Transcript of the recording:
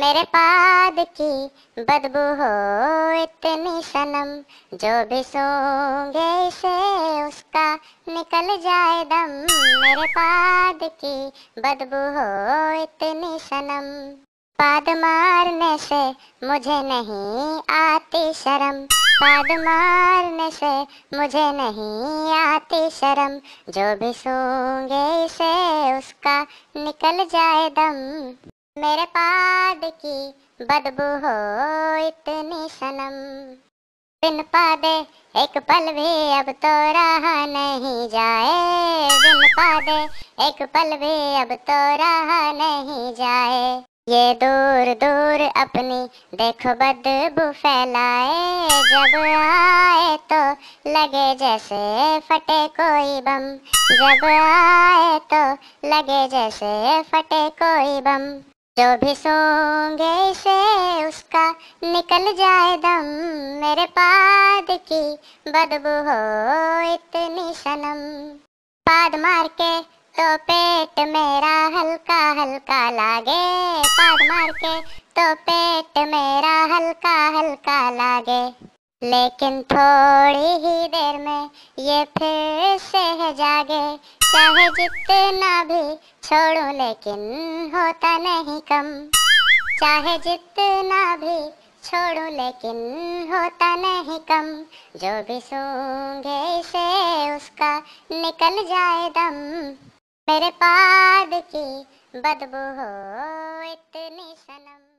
मेरे पाद की बदबू हो इतनी सनम, जो भी सोंगे इसे उसका निकल जाए दम। मेरे पाद की बदबू हो इतनी सनम, पाद मारने से मुझे नहीं आती शर्म। पाद मारने से मुझे नहीं आती शर्म, जो भी सोंगे इसे उसका निकल जाए दम। मेरे पाद की बदबू हो इतनी सनम, बिन पादे एक पल भी अब तो रहा नहीं जाए। बिन पादे एक पल भी अब तो रहा नहीं जाए, ये दूर दूर अपनी देखो बदबू फैलाए। जब आए तो लगे जैसे फटे कोई बम, जब आए तो लगे जैसे फटे कोई बम, जो भी सोंगे इसे उसका निकल जाए दम। मेरे पाद की बदबू हो इतनी सनम, पाद मार के तो पेट मेरा हल्का हल्का लागे। पाद मार के तो पेट मेरा हल्का हल्का लागे, लेकिन थोड़ी ही देर में ये फिर से है जागे। चाहे जितना भी छोड़ूं लेकिन होता नहीं कम, चाहे जितना भी छोड़ूं लेकिन होता नहीं कम, जो भी सोंगे इसे उसका निकल जाए दम। मेरे पाद की बदबू हो इतनी सनम।